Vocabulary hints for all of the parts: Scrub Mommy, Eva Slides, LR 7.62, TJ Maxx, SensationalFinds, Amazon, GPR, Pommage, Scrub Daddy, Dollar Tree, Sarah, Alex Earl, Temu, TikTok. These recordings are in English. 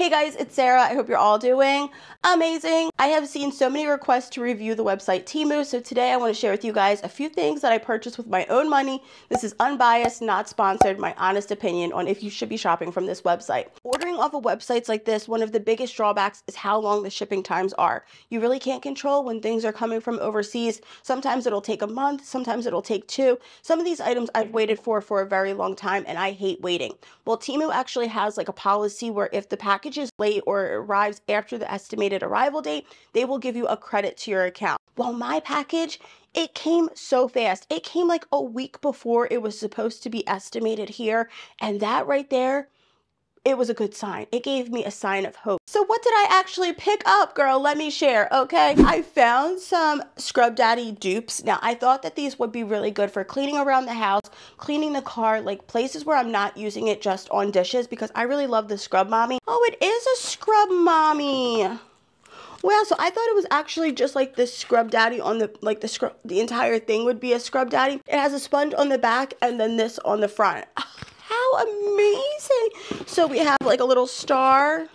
Hey guys, it's Sarah. I hope you're all doing amazing. I have seen so many requests to review the website Temu, so today I want to share with you guys a few things that I purchased with my own money. This is unbiased, not sponsored, my honest opinion on if you should be shopping from this website. Ordering off of websites like this, one of the biggest drawbacks is how long the shipping times are. You really can't control when things are coming from overseas. Sometimes it'll take a month, sometimes it'll take two. Some of these items I've waited for a very long time and I hate waiting. Well, Temu actually has like a policy where if the package is late or arrives after the estimated arrival date, they will give you a credit to your account. Well, my package, it came so fast. It came like a week before it was supposed to be estimated here, and that right there, it was a good sign. It gave me a sign of hope. So what did I actually pick up, girl? Let me share, okay? I found some Scrub Daddy dupes. Now, I thought that these would be really good for cleaning around the house, cleaning the car, like places where I'm not using it just on dishes, because I really love the Scrub Mommy. Oh, it is a Scrub Mommy. Wow, so I thought it was actually just like this Scrub Daddy on the, like the entire thing would be a Scrub Daddy. It has a sponge on the back and then this on the front. How amazing. So we have like a little star.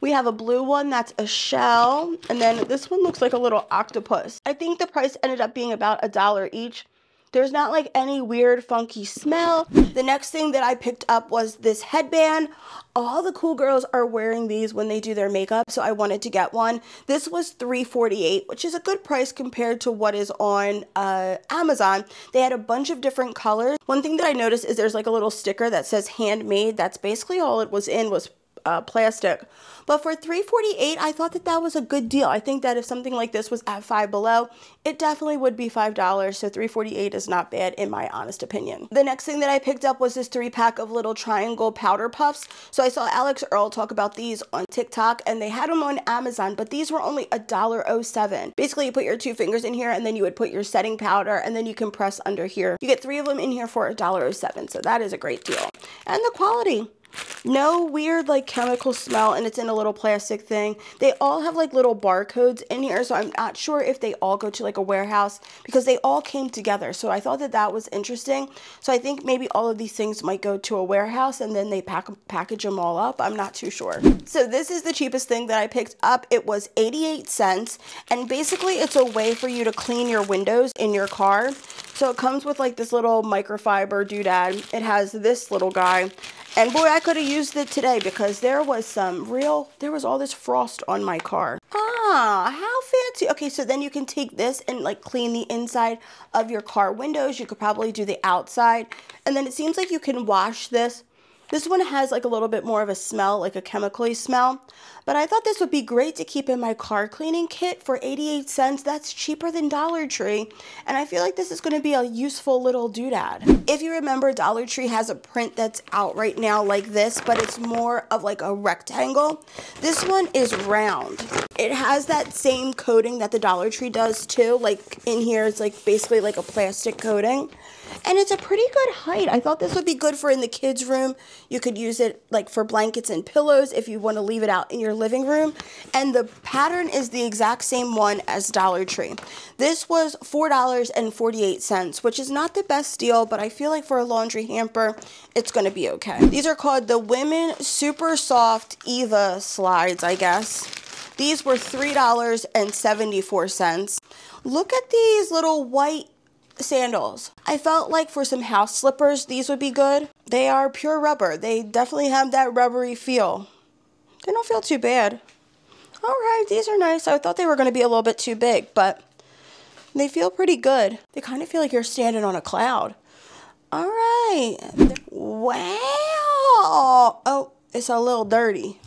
We have a blue one that's a shell. And then this one looks like a little octopus. I think the price ended up being about $1 each. There's not like any weird funky smell. The next thing that I picked up was this headband. All the cool girls are wearing these when they do their makeup, so I wanted to get one. This was $3.48, which is a good price compared to what is on Amazon. They had a bunch of different colors. One thing that I noticed is there's like a little sticker that says handmade. That's basically all it was in, was plastic. But for $3.48, I thought that that was a good deal. I think that if something like this was at Five Below, it definitely would be $5, so $3.48 is not bad in my honest opinion. The next thing that I picked up was this 3-pack of little triangle powder puffs. So I saw Alex Earl talk about these on TikTok, and they had them on Amazon, but these were only $1.07. Basically, you put your 2 fingers in here, and then you would put your setting powder, and then you can press under here. You get 3 of them in here for $1.07, so that is a great deal. And the quality. No weird like chemical smell, and it's in a little plastic thing. They all have like little barcodes in here, so I'm not sure if they all go to like a warehouse because they all came together. So I thought that that was interesting. So I think maybe all of these things might go to a warehouse and then they package them all up. I'm not too sure. So this is the cheapest thing that I picked up. It was 88 cents, and basically it's a way for you to clean your windows in your car. So it comes with like this little microfiber doodad. It has this little guy. And boy, I could have used it today because there was all this frost on my car. Ah, how fancy. Okay, so then you can take this and like clean the inside of your car windows. You could probably do the outside. And then it seems like you can wash this. This one has like a little bit more of a smell, like a chemically smell. But I thought this would be great to keep in my car cleaning kit for 88 cents. That's cheaper than Dollar Tree. And I feel like this is going to be a useful little doodad. If you remember, Dollar Tree has a print that's out right now like this, but it's more of like a rectangle. This one is round. It has that same coating that the Dollar Tree does too. Like in here, it's like basically like a plastic coating. And it's a pretty good height. I thought this would be good for in the kids' room. You could use it like for blankets and pillows if you want to leave it out in your living room. And the pattern is the exact same one as Dollar Tree. This was $4.48, which is not the best deal, but I feel like for a laundry hamper, it's going to be okay. These are called the Women Super Soft Eva Slides, I guess. These were $3.74. Look at these little white sandals. I felt like for some house slippers, these would be good. They are pure rubber. They definitely have that rubbery feel. They don't feel too bad. All right, these are nice. I thought they were going to be a little bit too big, but they feel pretty good. They kind of feel like you're standing on a cloud. All right. Wow. Oh, it's a little dirty.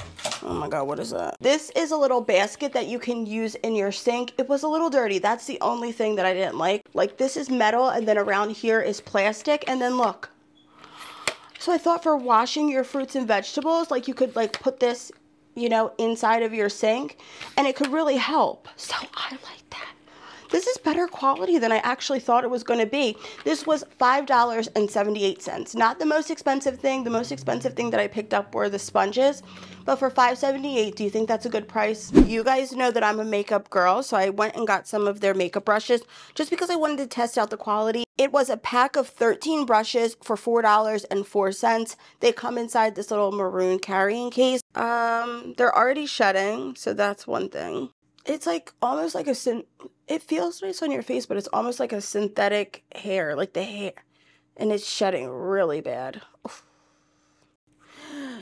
Oh my God, what is that? This is a little basket that you can use in your sink. It was a little dirty. That's the only thing that I didn't like. Like this is metal, and then around here is plastic, and then look. So I thought for washing your fruits and vegetables, like you could like put this, you know, inside of your sink, and it could really help. So I like that. This is better quality than I actually thought it was going to be. This was $5.78. Not the most expensive thing. The most expensive thing that I picked up were the sponges. But for $5.78, do you think that's a good price? You guys know that I'm a makeup girl, so I went and got some of their makeup brushes just because I wanted to test out the quality. It was a pack of 13 brushes for $4.04. They come inside this little maroon carrying case. They're already shedding, so that's one thing. It's like almost like a it feels nice on your face, but it's almost like a synthetic hair, like the hair, and it's shedding really bad. Oof.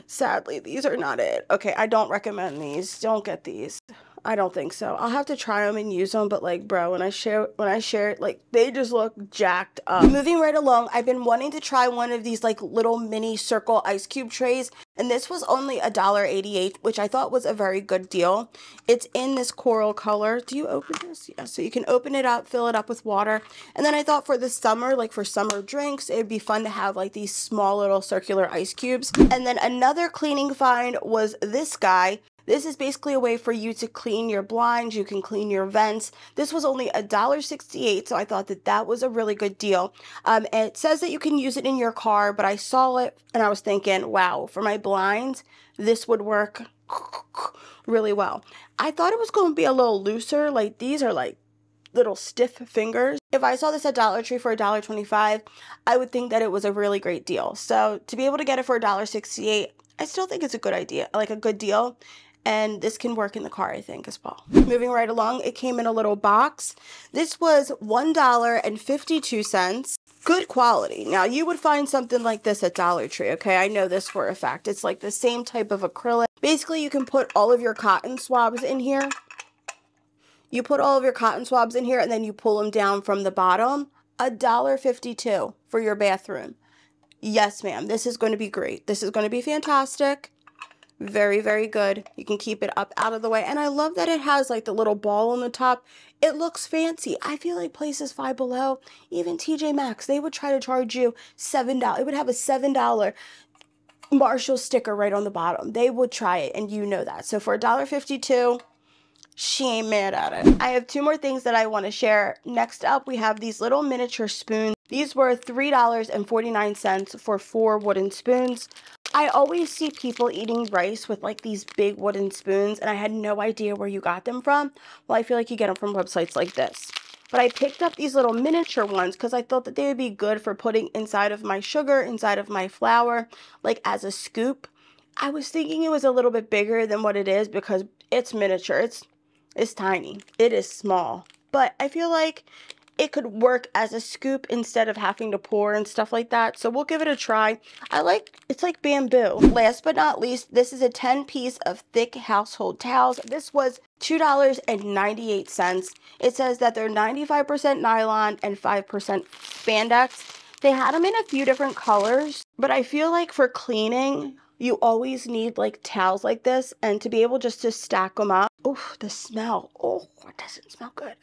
Sadly, these are not it. Okay, I don't recommend these. Don't get these. I don't think so. I'll have to try them and use them, but like, bro, when I share it, like, they just look jacked up. Moving right along, I've been wanting to try one of these like little mini circle ice cube trays, and this was only $1.88, which I thought was a very good deal. It's in this coral color. Do you open this? Yeah, so you can open it up, fill it up with water. And then I thought for the summer, like for summer drinks, it'd be fun to have like these small little circular ice cubes. And then another cleaning find was this guy. This is basically a way for you to clean your blinds. You can clean your vents. This was only $1.68, so I thought that that was a really good deal. It says that you can use it in your car, but I saw it and I was thinking, wow, for my blinds, this would work really well. I thought it was going to be a little looser. Like, these are like little stiff fingers. If I saw this at Dollar Tree for $1.25, I would think that it was a really great deal. So to be able to get it for $1.68, I still think it's a good idea, like a good deal. And this can work in the car, I think, as well. Moving right along, it came in a little box. This was $1.52. Good quality. Now, you would find something like this at Dollar Tree, okay? I know this for a fact. It's like the same type of acrylic. Basically, you can put all of your cotton swabs in here. You put all of your cotton swabs in here, and then you pull them down from the bottom. $1.52 for your bathroom. Yes, ma'am. This is going to be great. This is going to be fantastic. Very, very good. You can keep it up out of the way. And I love that it has like the little ball on the top. It looks fancy. I feel like places Five Below, even TJ Maxx, they would try to charge you $7. It would have a $7 Marshall sticker right on the bottom. They would try it, and you know that. So for $1.52, she ain't mad at it. I have two more things that I want to share. Next up, we have these little miniature spoons. These were $3.49 for 4 wooden spoons. I always see people eating rice with like these big wooden spoons, and I had no idea where you got them from. Well, I feel like you get them from websites like this. But I picked up these little miniature ones because I thought that they would be good for putting inside of my sugar, inside of my flour, like as a scoop. I was thinking it was a little bit bigger than what it is because it's miniature. It's tiny. It is small. But I feel like it could work as a scoop instead of having to pour and stuff like that. So we'll give it a try. It's like bamboo. Last but not least, this is a 10-piece of thick household towels. This was $2.98. It says that they're 95% nylon and 5% spandex. They had them in a few different colors, but I feel like for cleaning, you always need like towels like this, and to be able just to stack them up. Oh, the smell. Oh, it doesn't smell good.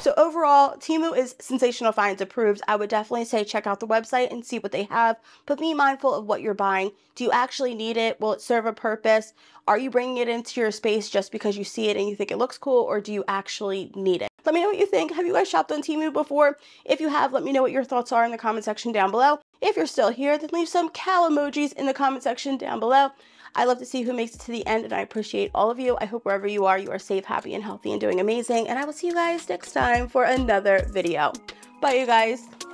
So overall, Temu is Sensational Finds approved. I would definitely say check out the website and see what they have, but be mindful of what you're buying. Do you actually need it? Will it serve a purpose? Are you bringing it into your space just because you see it and you think it looks cool, or do you actually need it? Let me know what you think. Have you guys shopped on Temu before? If you have, let me know what your thoughts are in the comment section down below. If you're still here, then leave some cow emojis in the comment section down below. I love to see who makes it to the end, and I appreciate all of you. I hope wherever you are safe, happy, and healthy, and doing amazing. And I will see you guys next time for another video. Bye, you guys.